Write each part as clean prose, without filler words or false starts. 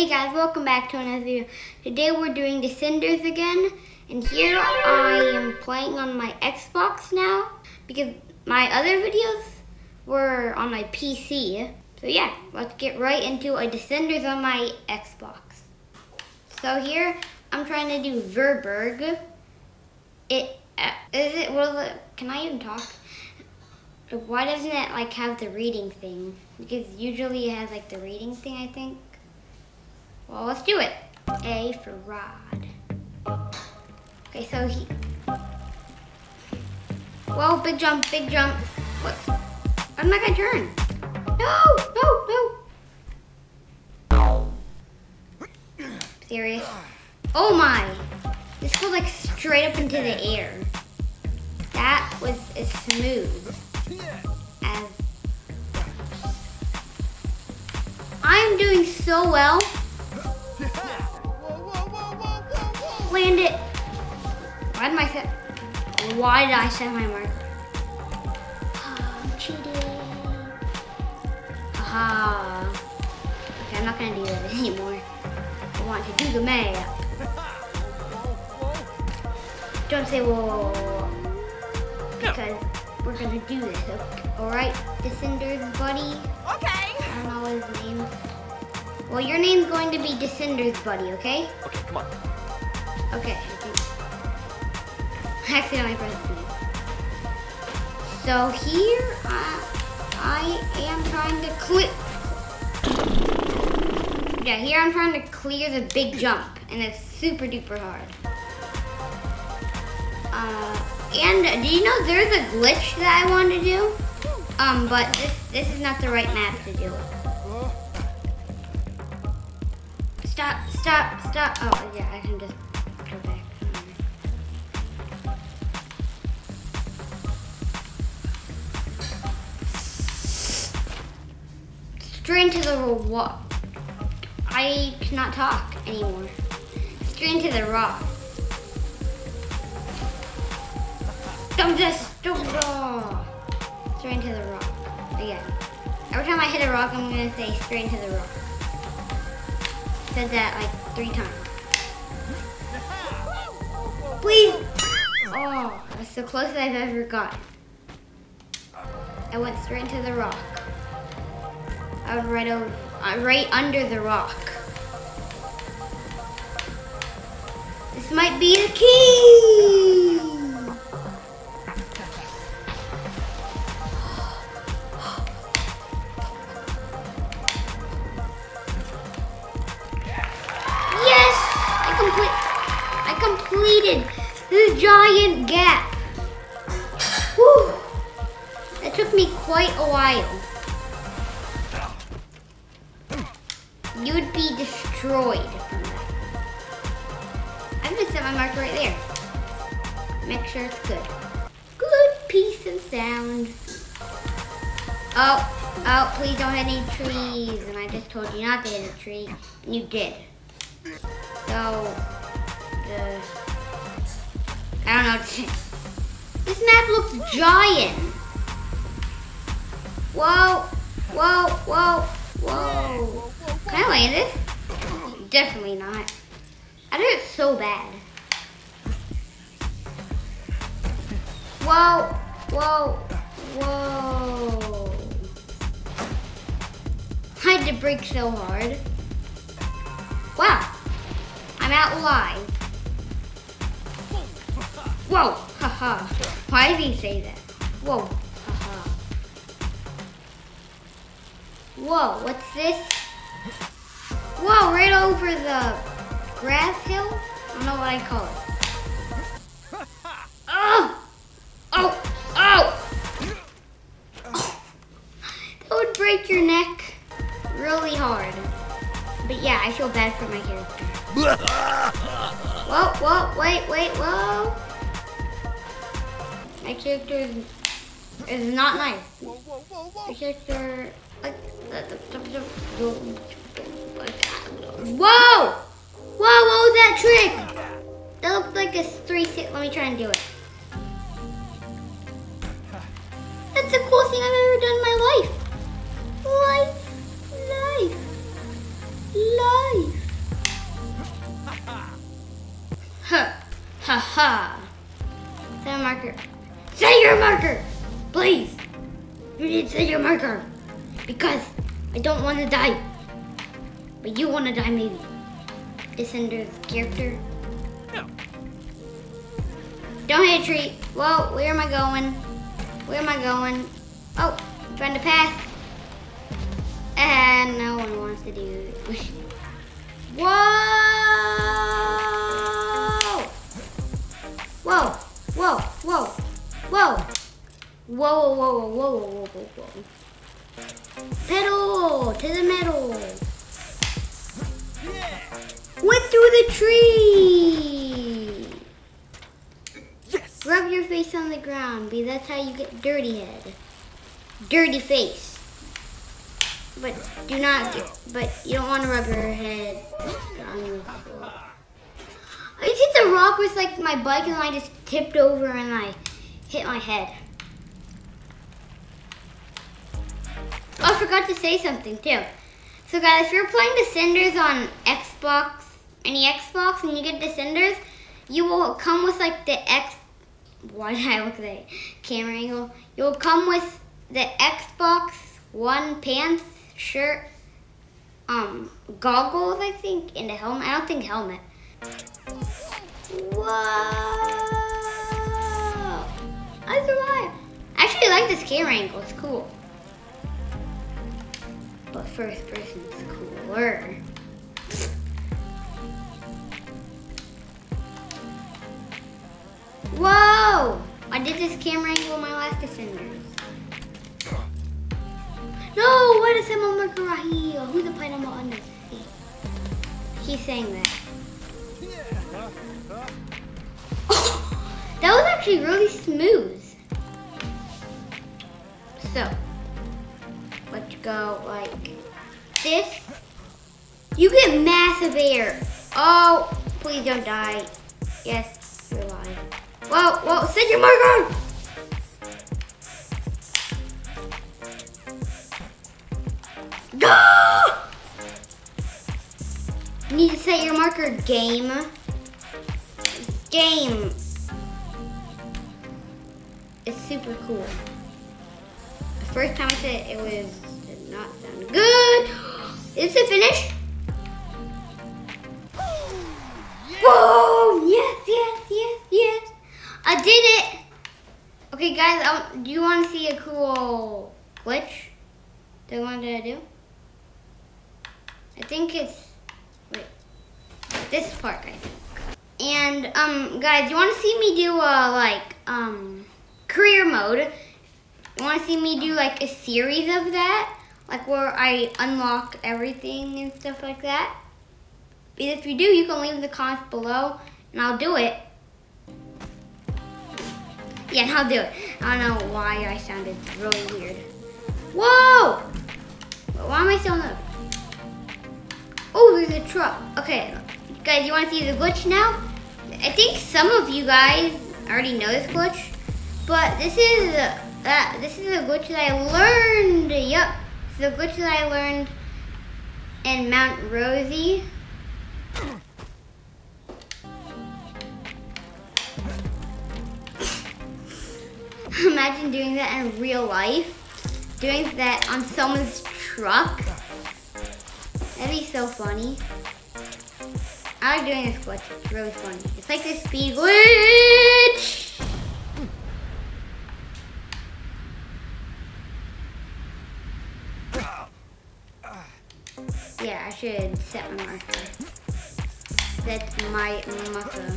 Hey guys, welcome back to another video. Today we're doing Descenders again, and here I am playing on my Xbox now because my other videos were on my PC. So yeah, let's get right into a Descenders on my Xbox. So here I'm trying to do Vuurberg. Can I even talk? Why doesn't it like have the reading thing? Because usually it has like the reading thing, I think. Well, let's do it. A for rod. Okay, so he. Whoa, big jump, big jump. What? I'm not gonna turn. No, no, no. Serious. Oh my. This goes like straight up into the air. That was as smooth as. I'm doing so well. Land it. Why did I set my mark? Oh, I'm cheating. Aha. Okay, I'm not gonna do that anymore. I want to do the map. Don't say whoa, because we're gonna do this. Okay. All right, Descenders, buddy. Okay. I don't know his name. Well, your name's going to be Descenders, buddy. Okay. Okay, come on. Okay, I accidentally pressed B. So here I am trying to clear. Yeah, here I'm trying to clear the big jump, and it's super duper hard. And do you know there's a glitch that I want to do? But this is not the right map to do it. Stop! Stop! Stop! Oh yeah, I can just. Straight into the wall. I cannot talk anymore. Straight into the rock. Straight into the rock. Again. Every time I hit a rock, I'm gonna say straight into the rock. Said that like 3 times. Please! Oh, that's the closest I've ever gotten. I went straight into the rock. I was right under the rock. This might be the key. Yes, I completed this giant gap. Whew. It took me quite a while. You would be destroyed from that. I'm gonna set my mark right there. Make sure it's good. Good piece of sound. Oh, please don't hit any trees. And I just told you not to hit a tree, and you did. So, I don't know. This map looks giant. Whoa, whoa, whoa, whoa. Can I land it? Definitely not. I did it so bad. Whoa, whoa, whoa. I had to break so hard. Wow, I'm out alive. Whoa, haha. Why did he say that? Whoa, haha. Whoa, what's this? Whoa, right over the grass hill? I don't know what I call it. Oh! Oh! Oh! Oh! That would break your neck really hard. But yeah, I feel bad for my character. Whoa, whoa, wait, whoa! My character is not nice. My character... Whoa! Whoa, what was that trick? That looked like a 3-6. Let me try and do it. That's the coolest thing I've ever done in my life. Life. Life. Life. Ha! Set a marker. Set your marker! Please! You need to set your marker. Because I don't want to die. But you want to die, maybe. Descenders character. No. Don't hit a tree. Whoa, where am I going? Where am I going? Oh, I'm trying to pass. And no one wants to do it. Whoa! Whoa, whoa, whoa, whoa. Whoa, whoa, whoa, whoa, whoa, whoa, whoa. Pedal to the metal. Went through the tree. Yes. Rub your face on the ground, because that's how you get dirty head. Dirty face. But do not. But you don't want to rub your head on the floor. I just hit the rock with like my bike, and I just tipped over and I hit my head. Oh, I forgot to say something too. So guys, if you're playing Descenders on Xbox, any Xbox, and you get Descenders, you will come with like the X. Why did I look at the camera angle? You will come with the Xbox One pants, shirt, goggles, I think, and a helmet. I don't think helmet. Whoa! I survived. I actually like this camera angle. It's cool. But first person's cooler. Whoa! I did this camera angle in my last Descenders. No! What is him on Makarahio? Who's the planet on this? He's saying that. Oh, that was actually really smooth. So. Let's go like this. You get massive air. Oh, please don't die. Yes, you're alive. Whoa, whoa, set your marker! Go! You need to set your marker, game. Game. It's super cool. First time I said it, did not sound good. Is it finished? Boom! Yes, yes, yes, yes. I did it. Okay, guys, do you want to see a cool glitch? Do you want to do? I think it's, wait, this part, I think. And, guys, you want to see me do a, like, career mode? You want to see me do like a series of that? Like where I unlock everything and stuff like that? Because if you do, you can leave in the comments below and I'll do it. Yeah, and I'll do it. I don't know why I sounded really weird. Whoa! Why am I still in the... Oh, there's a truck. Okay, guys, you want to see the glitch now? I think some of you guys already know this glitch, but this is... this is a glitch that I learned. Yup, it's a glitch that I learned in Mount Rosie. Imagine doing that in real life. Doing that on someone's truck. That'd be so funny. I like doing this glitch. It's really funny. It's like this speed glitch. Yeah, I should set my marker. That's my marker.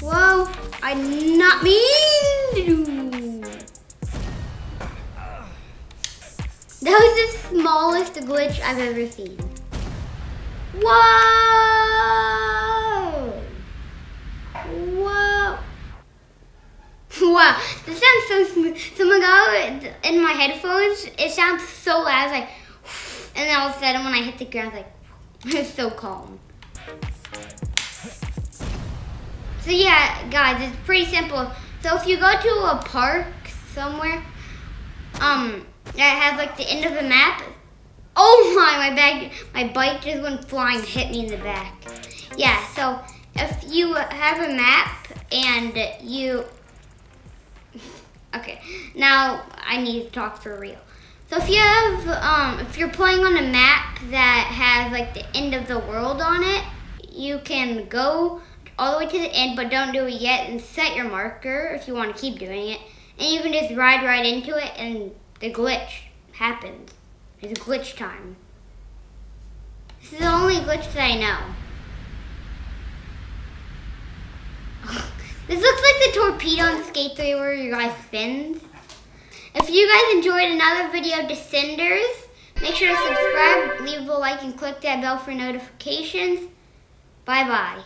Whoa, I did not mean to. That was the smallest glitch I've ever seen. Whoa! Whoa! Wow, this sounds so smooth. Someone got in my headphones. It sounds so loud, like, and then all of a sudden when I hit the ground, like, it's so calm. So yeah, guys, it's pretty simple. So if you go to a park somewhere, that has like the end of the map. Oh my bike just went flying, hit me in the back. Yeah, so if you have a map and you, okay, now I need to talk for real. So if you have, if you're playing on a map that has like the end of the world on it, you can go all the way to the end, but don't do it yet, and set your marker if you want to keep doing it. And you can just ride right into it, and the glitch happens. It's glitch time. This is the only glitch that I know. This looks like the torpedo on Skate 3 where your guy spins. If you guys enjoyed another video of Descenders, make sure to subscribe, leave a like, and click that bell for notifications. Bye-bye.